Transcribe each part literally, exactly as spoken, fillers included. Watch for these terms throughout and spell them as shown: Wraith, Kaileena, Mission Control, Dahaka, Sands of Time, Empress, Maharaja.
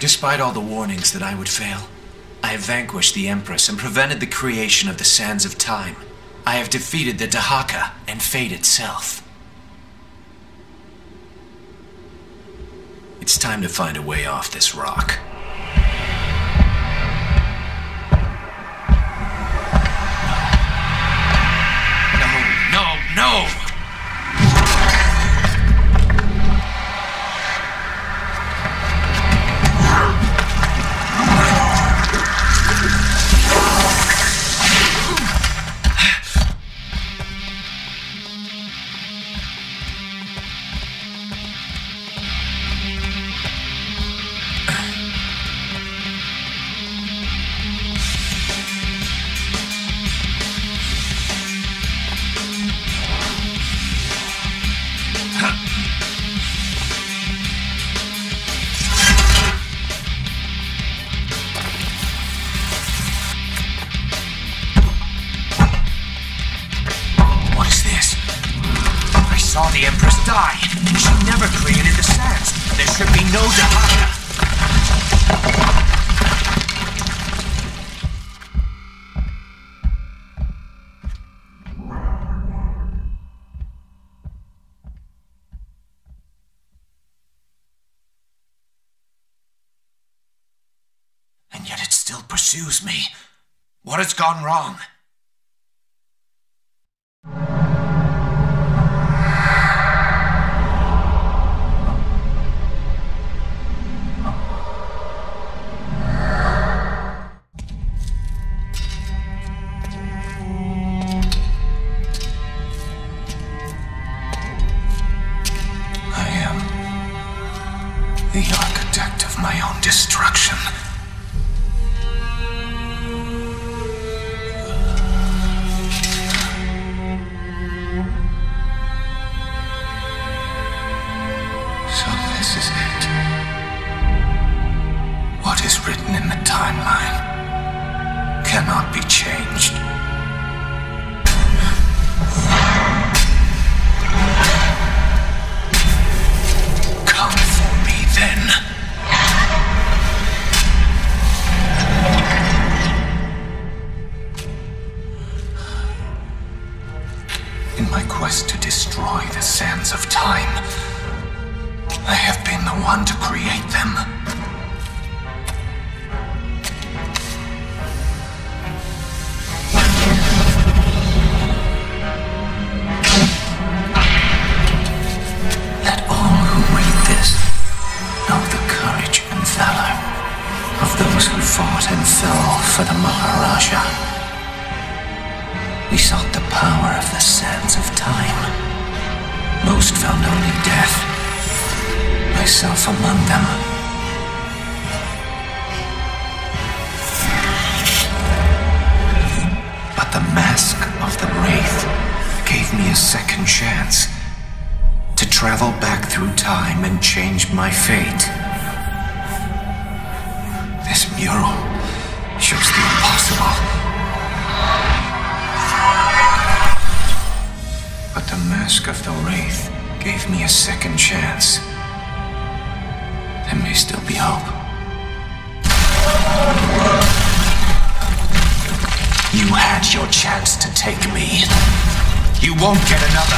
Despite all the warnings that I would fail, I have vanquished the Empress and prevented the creation of the Sands of Time. I have defeated the Dahaka and fate itself. It's time to find a way off this rock. No, no, no! The Empress died. She never created the sands. There should be no Dahaka. And yet it still pursues me. What has gone wrong? The architect of my own destruction. So this is it. What is written in the timeline cannot be changed. In my quest to destroy the sands of time, I have been the one to create them. Let all who read this know the courage and valor of those who fought and fell for the Maharaja. We sought the power of the sands of time. Most found only death, myself among them. But the mask of the Wraith gave me a second chance to travel back through time and change my fate. This mural shows the impossible. But the mask of the Wraith gave me a second chance. There may still be hope. You had your chance to take me. You won't get another.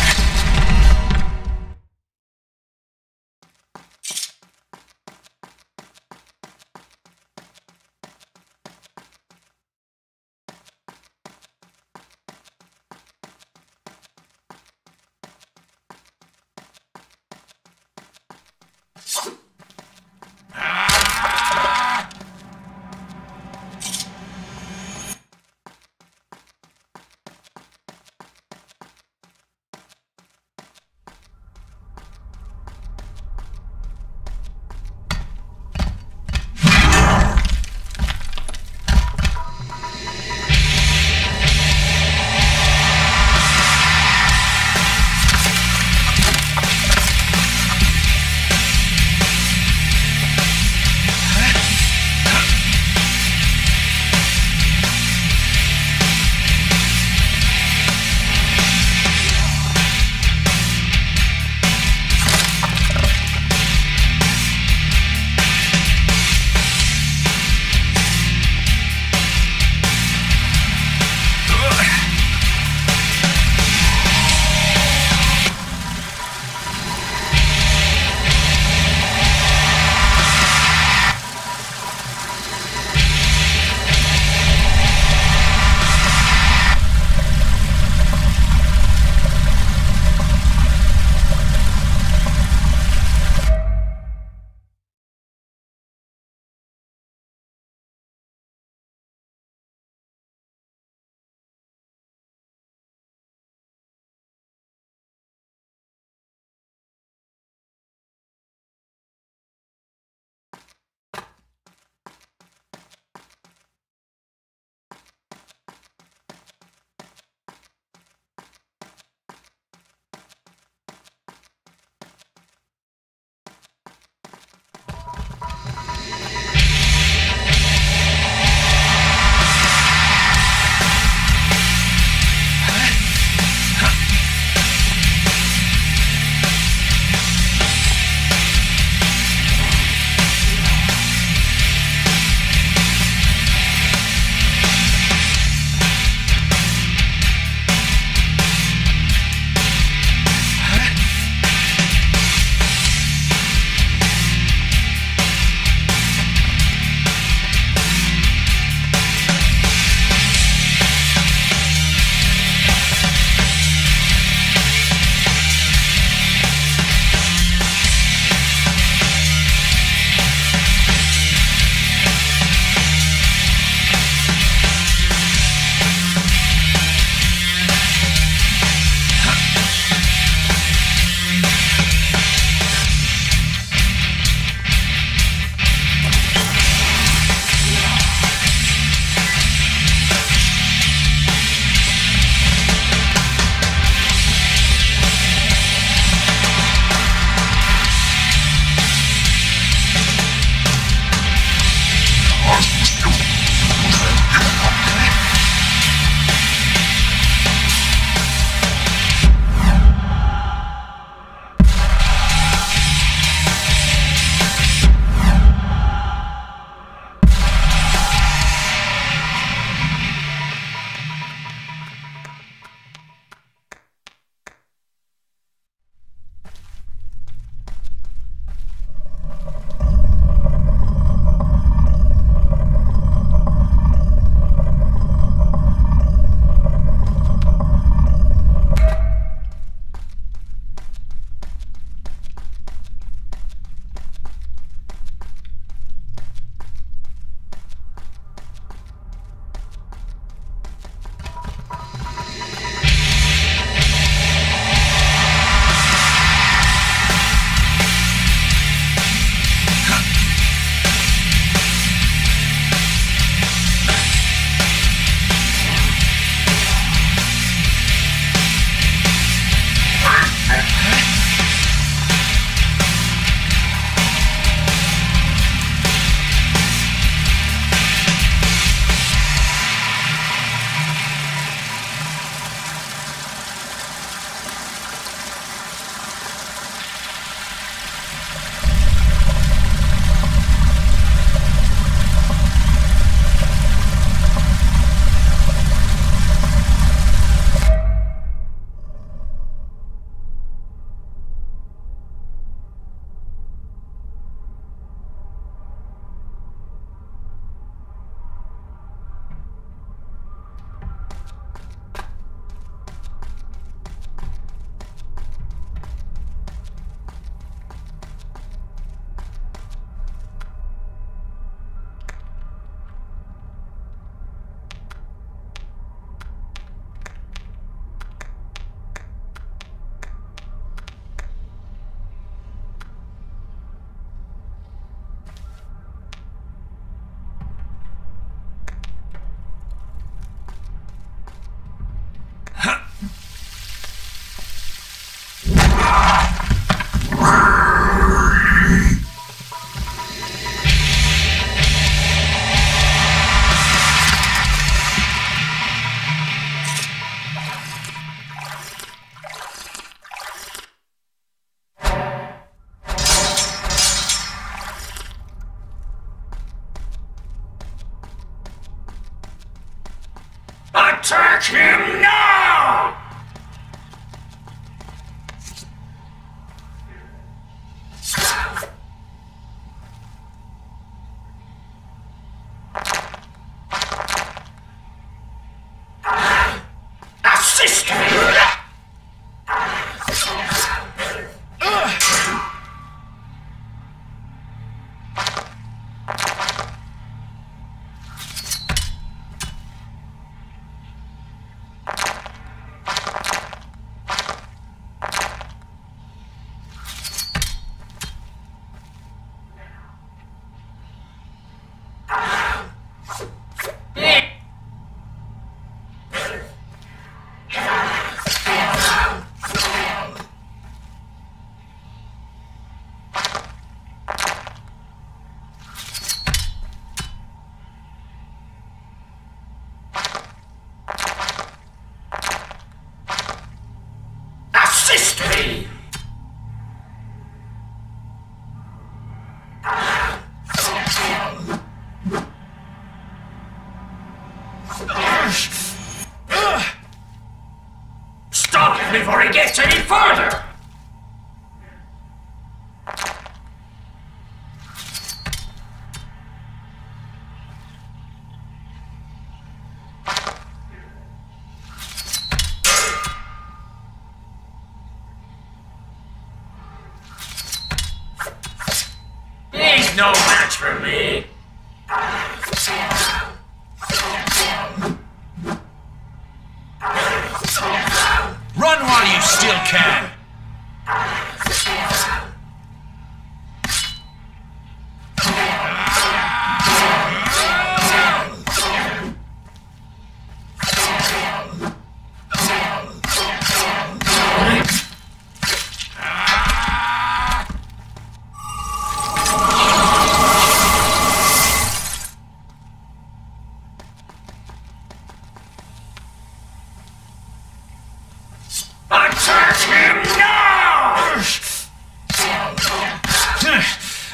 history. Stop before he gets any further! No match for me! Run while you still can!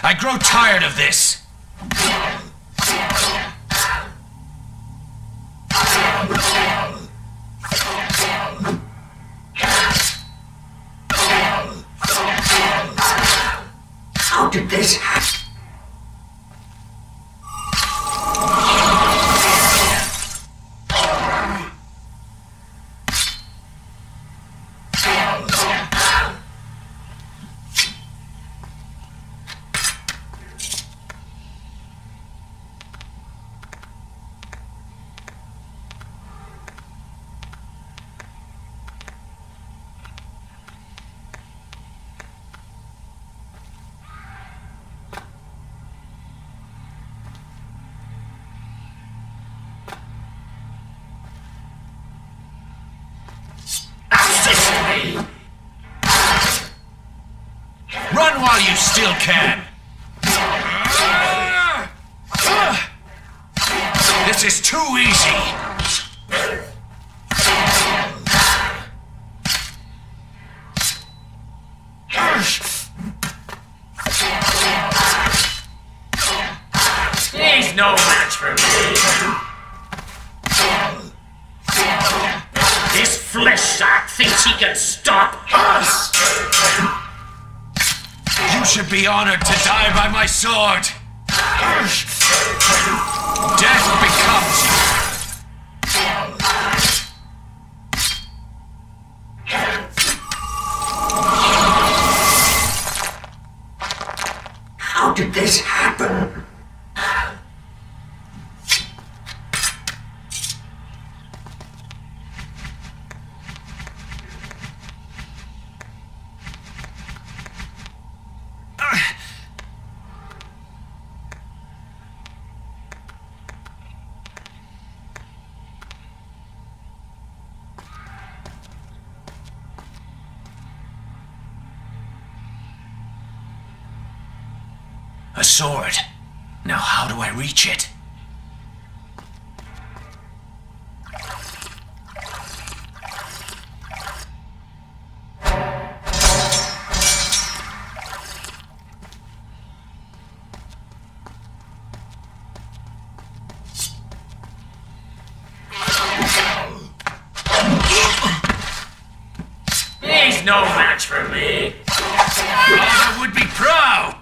I grow tired of this! How did this happen? Run while you still can! This is too easy! He's no match for me! This flesh sack thinks he can stop us! You should be honored to die by my sword! Death becomes you! How did this happen? A sword. Now how do I reach it? He's no match for me. I would be proud.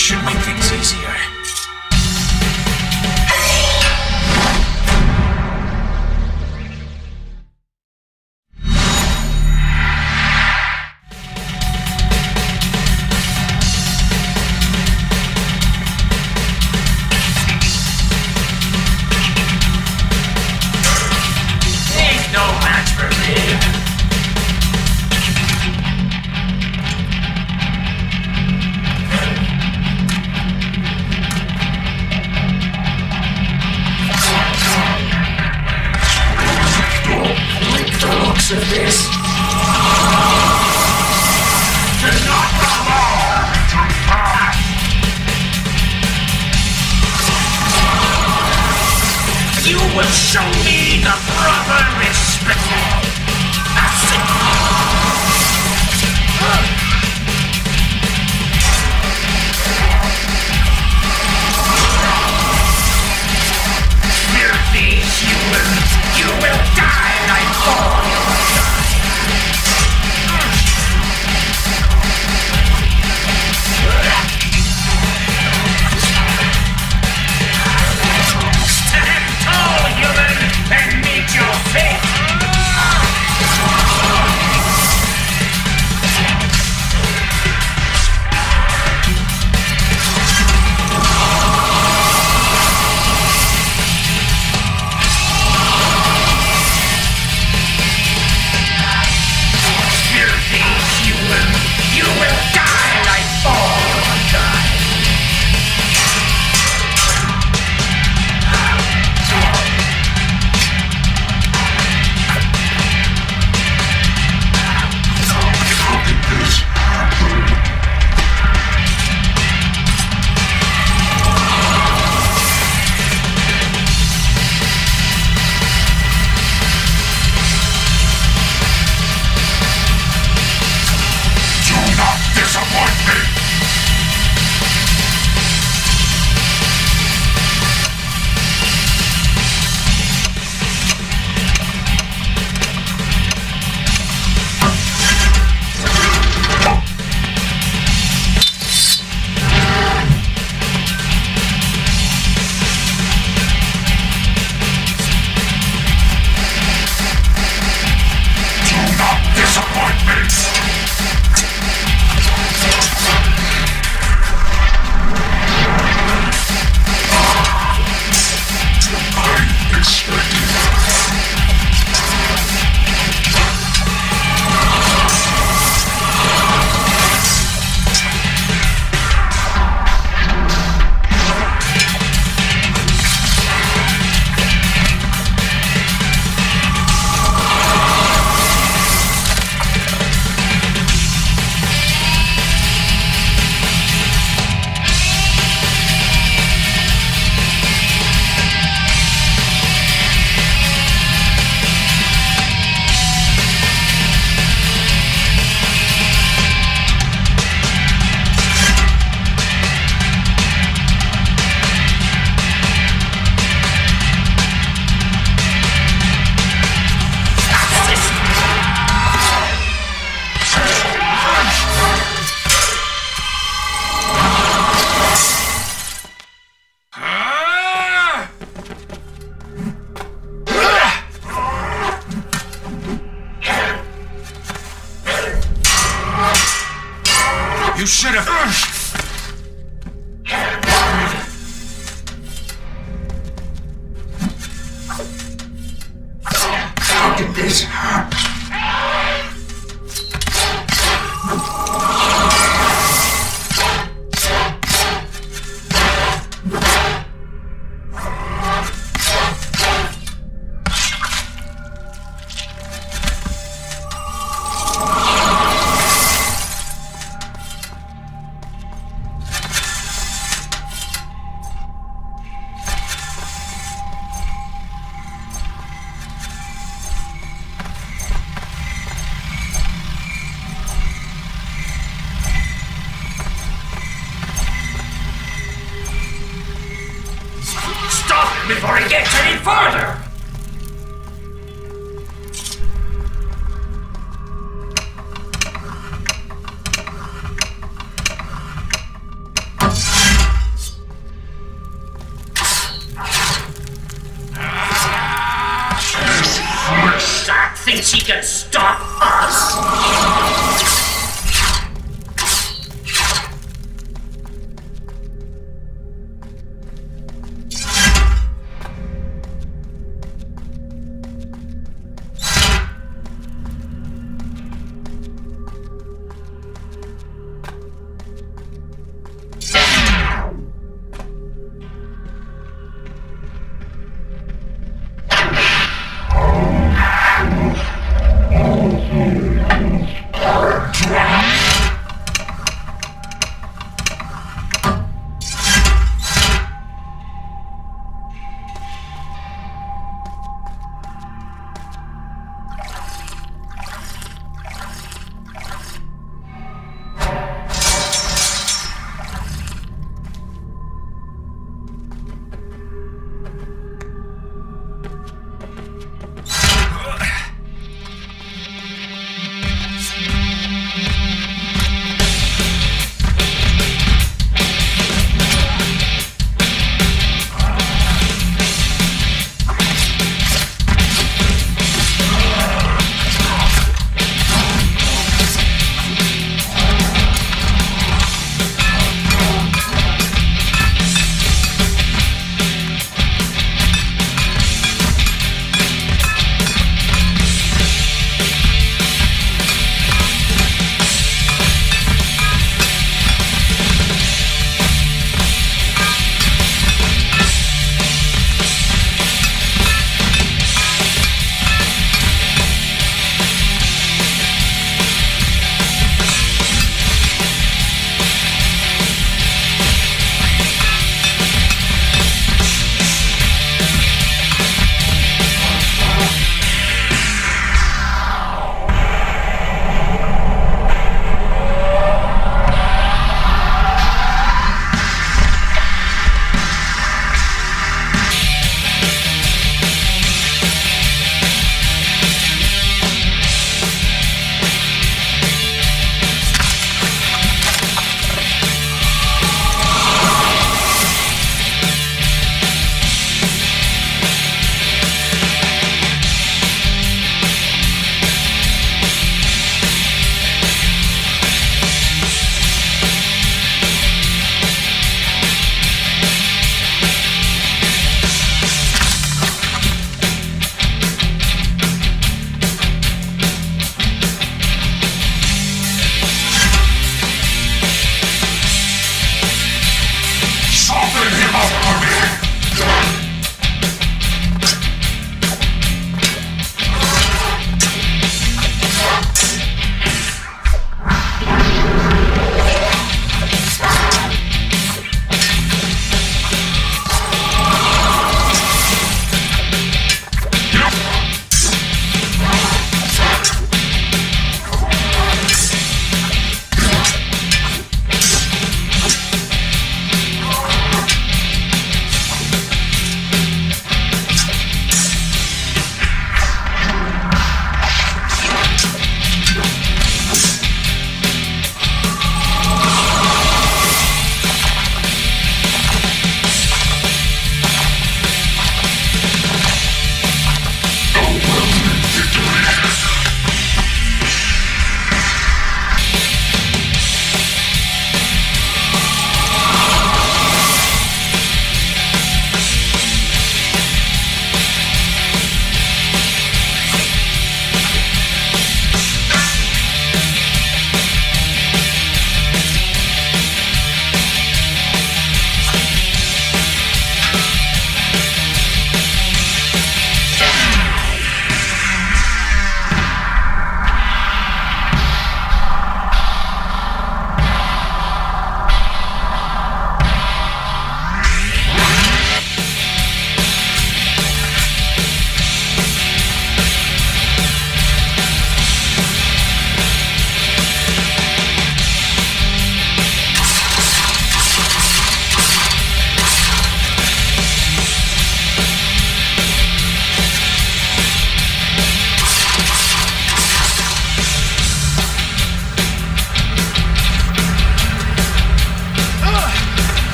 should make things easier.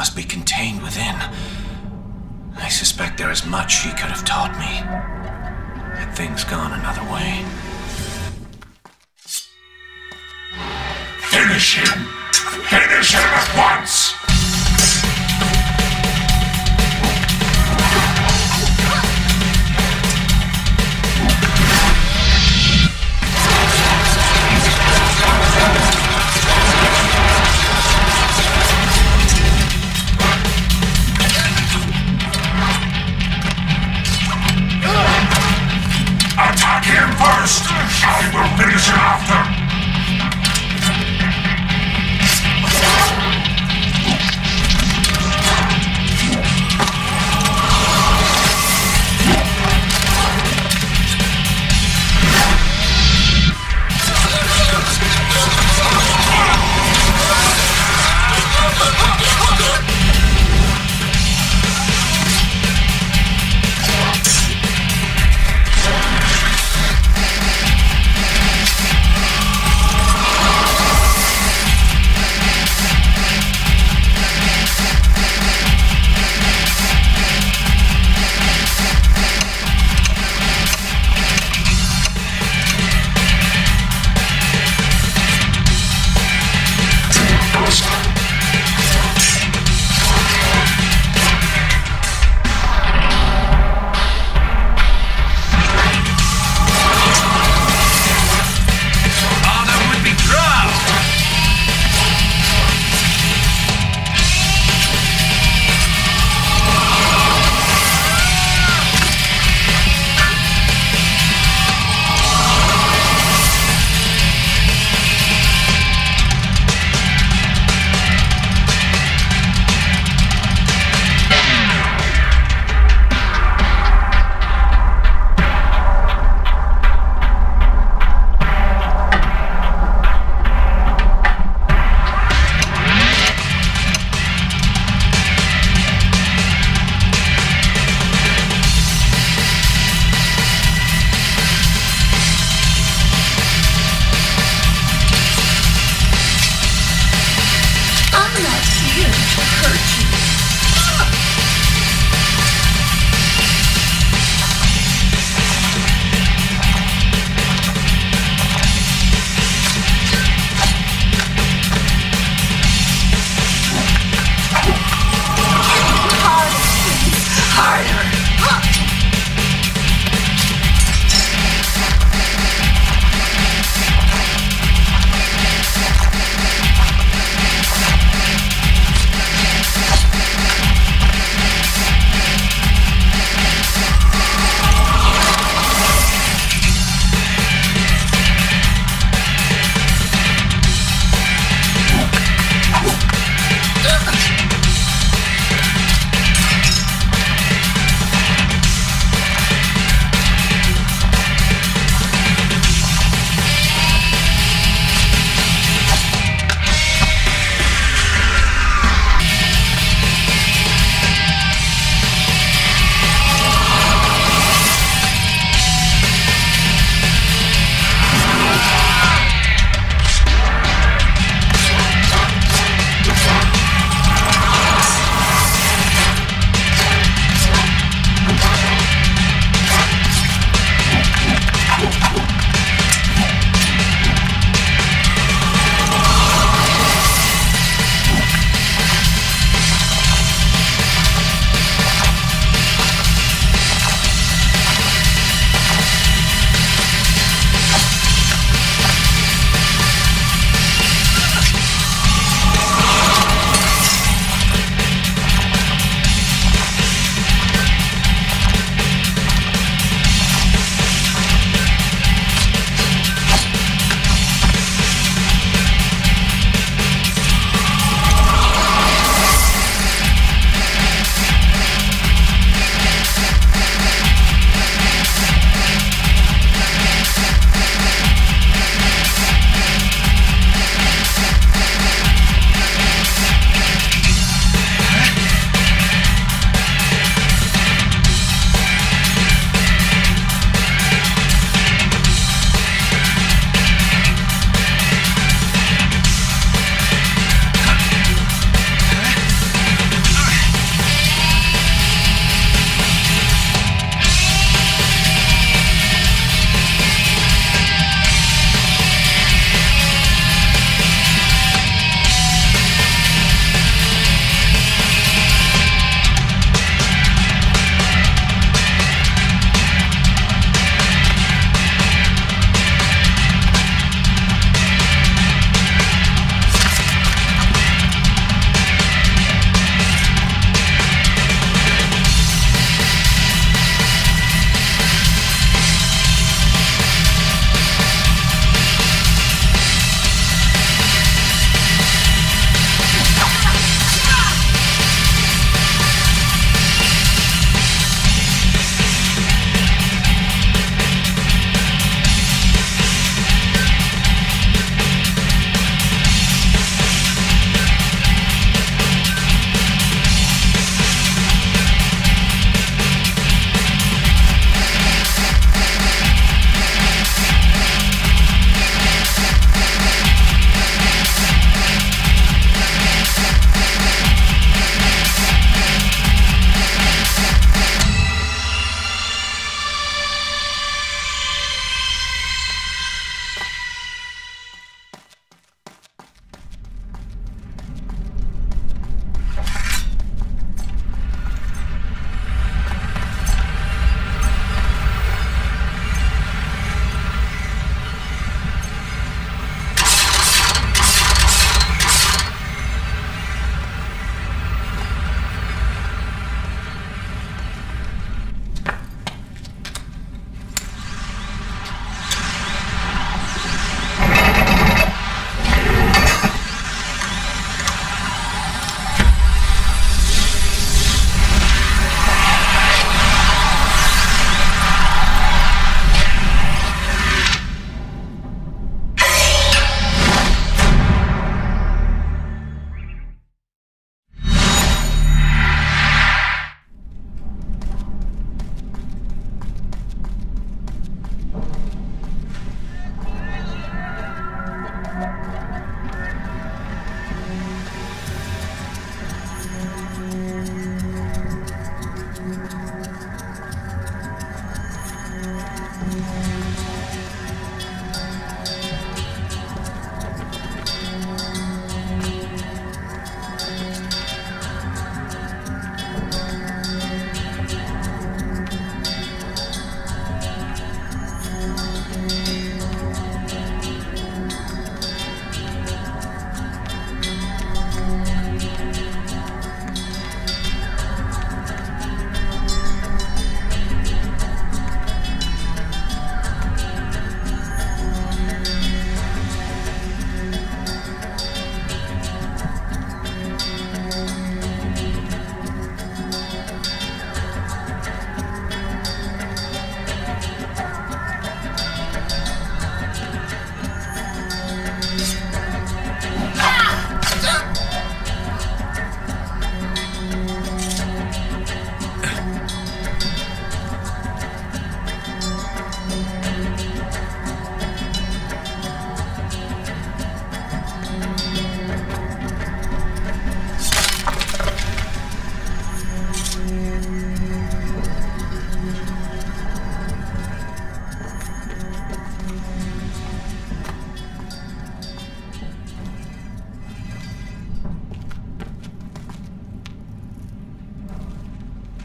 must be contained within. I suspect there is much she could have taught me, had things gone another way. Finish him! Finish him at once! First, I will finish it after.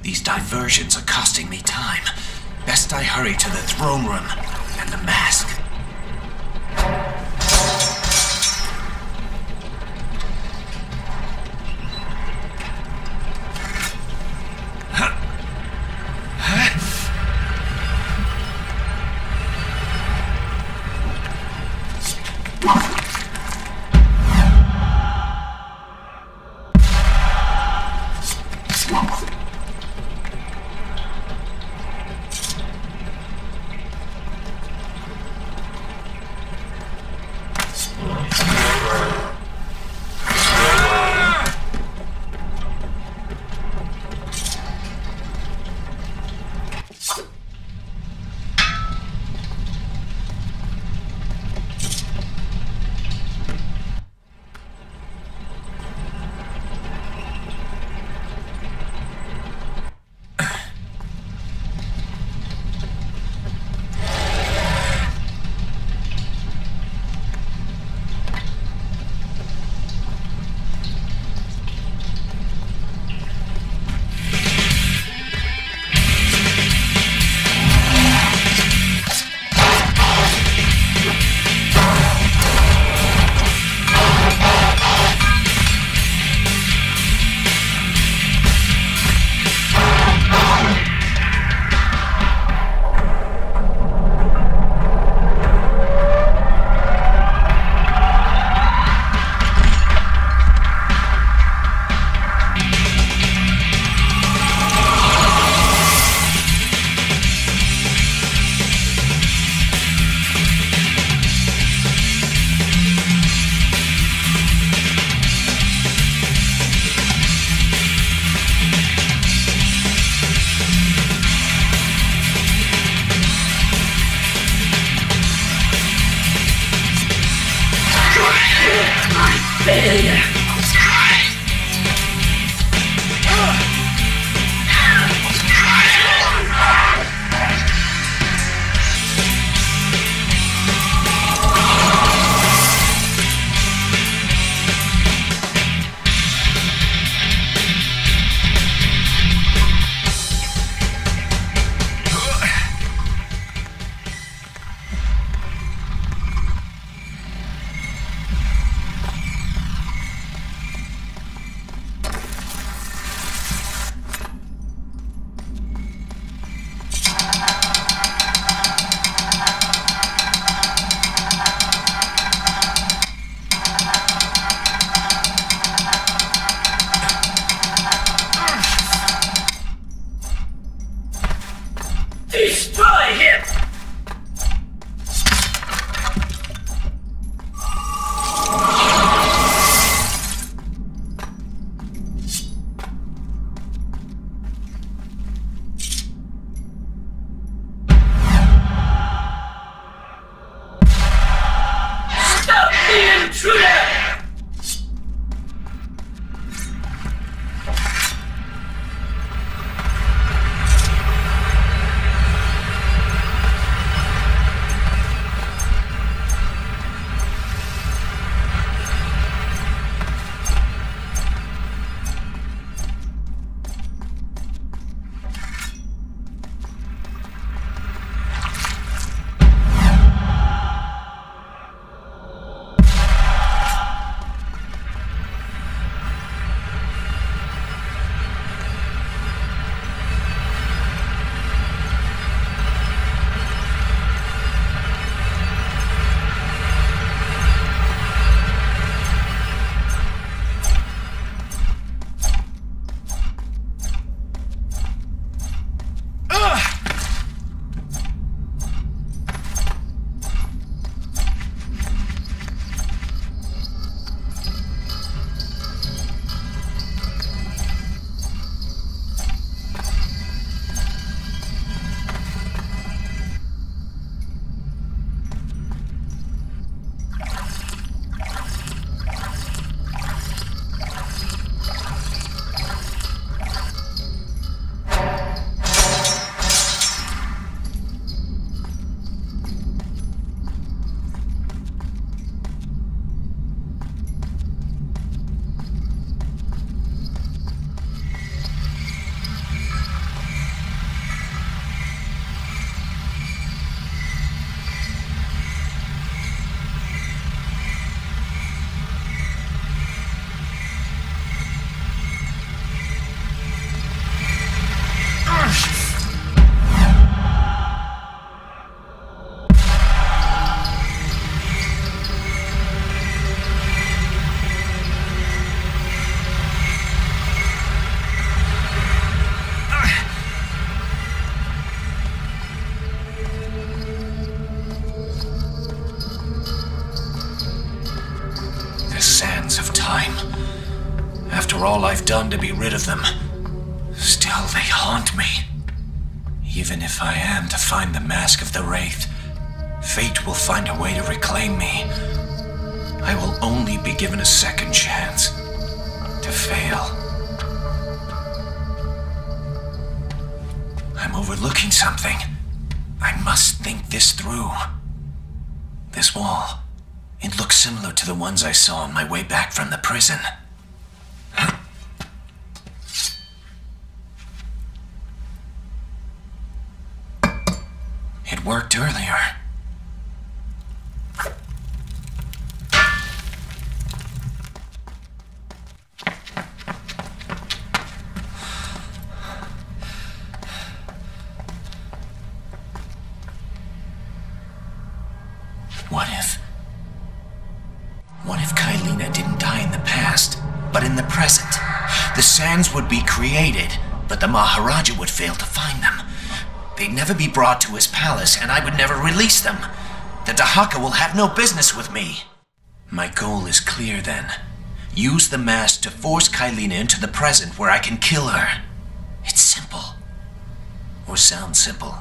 These diversions are costing me time. Best I hurry to the throne room and the mask. I've done to be rid of them. Still, they haunt me. Even if I am to find the Mask of the Wraith, fate will find a way to reclaim me. I will only be given a second chance to fail. I'm overlooking something. I must think this through. This wall, it looks similar to the ones I saw on my way back from the prison. It worked earlier. What if... What if Kaileena didn't die in the past, but in the present? The sands would be created, but the Maharaja would fail to find them. They'd never be brought to his palace, and I would never release them. The Dahaka will have no business with me. My goal is clear, then. Use the mask to force Kaileena into the present where I can kill her. It's simple. Or sounds simple.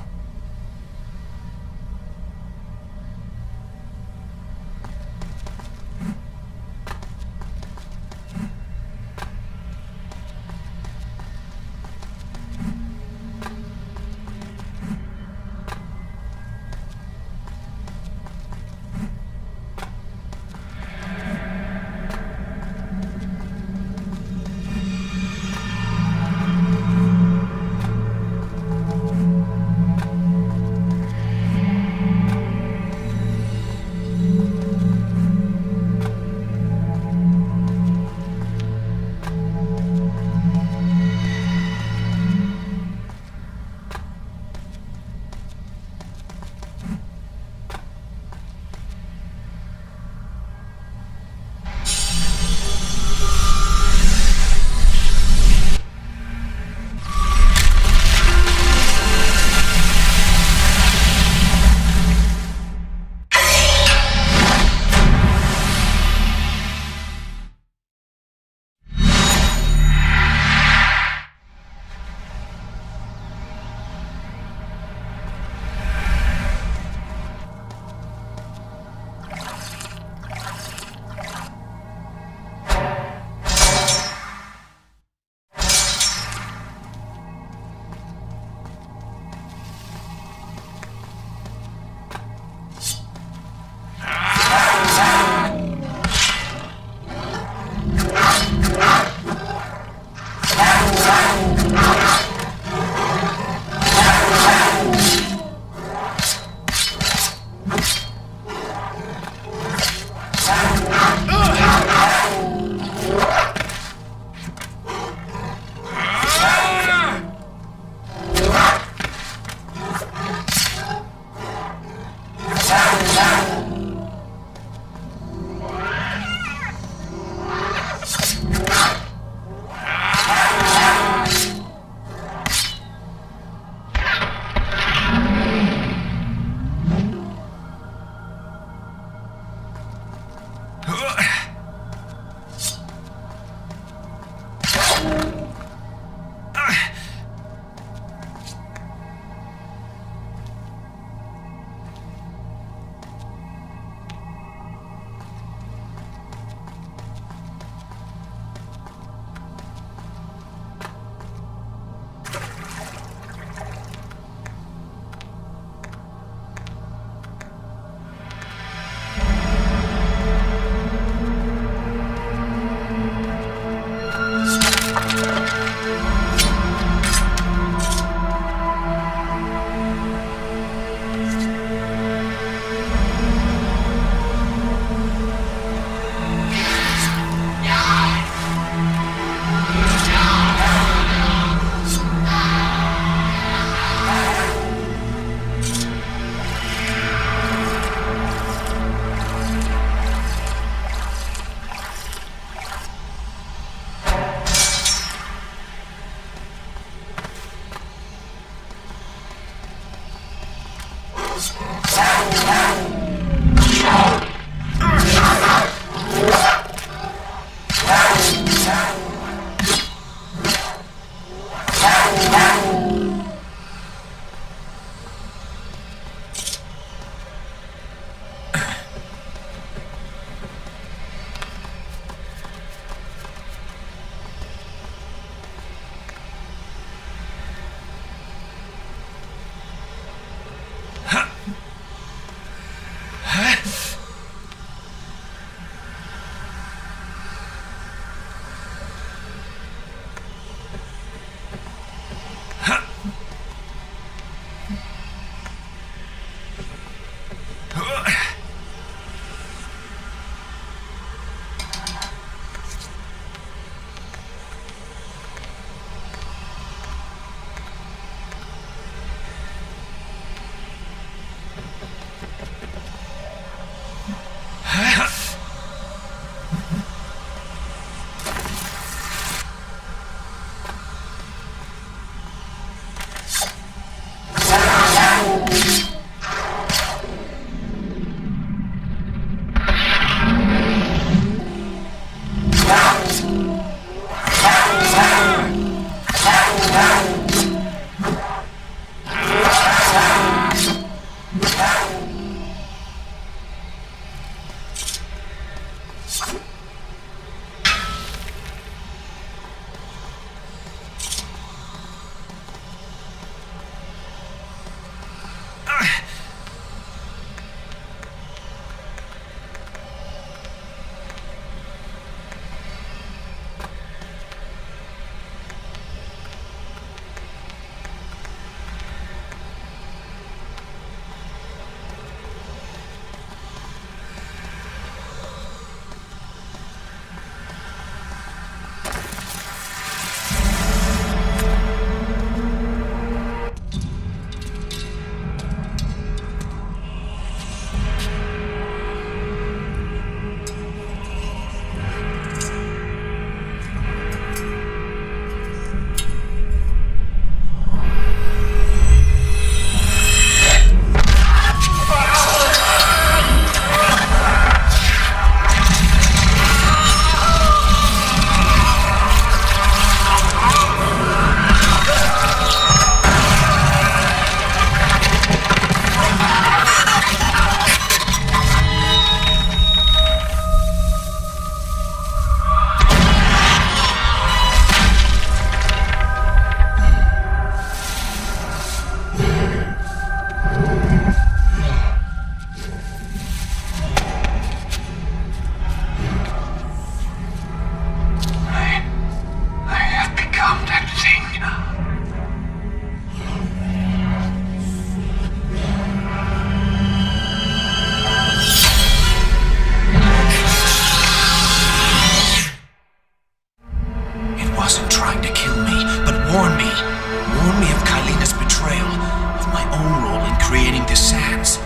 warn me. Warn me of Kaileena's betrayal, of my own role in creating the sands.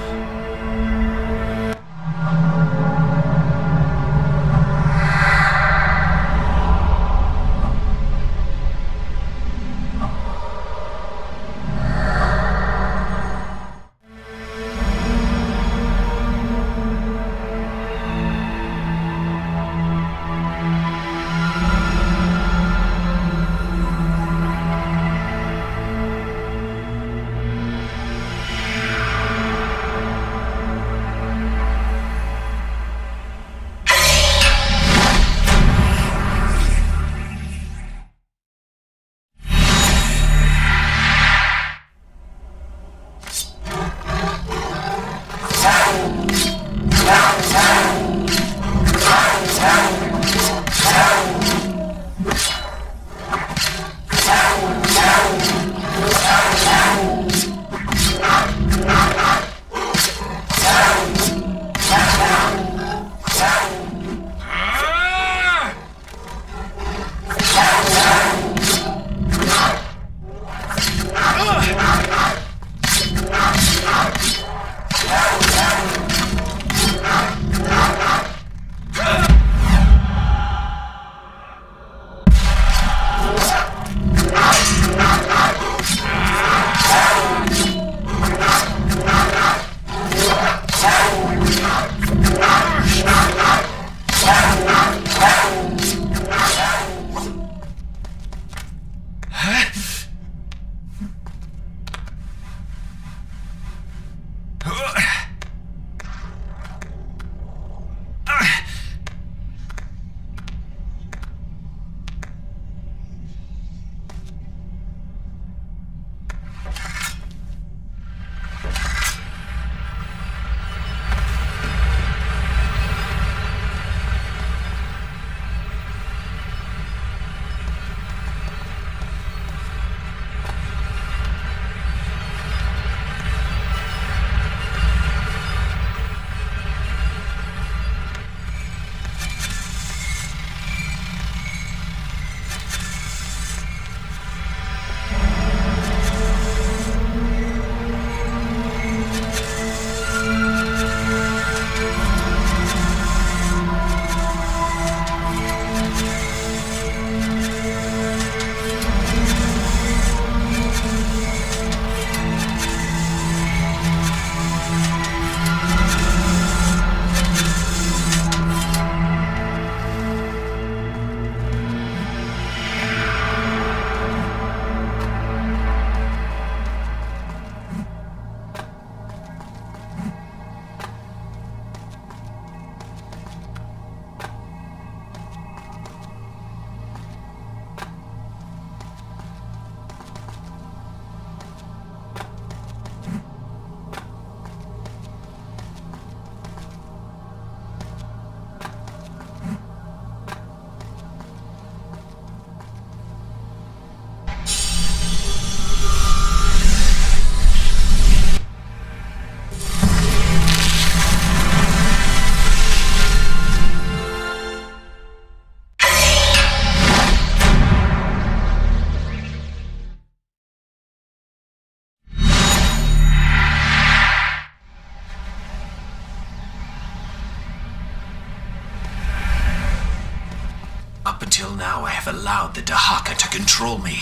Allowed the Dahaka to control me,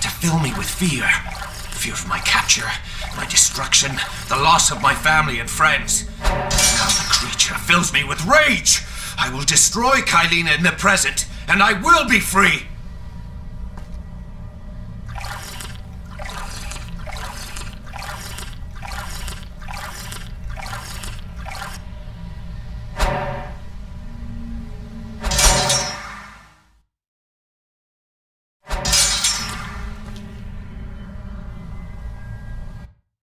to fill me with fear. Fear of my capture, my destruction, the loss of my family and friends. Now the creature fills me with rage! I will destroy Kaileena in the present, and I will be free!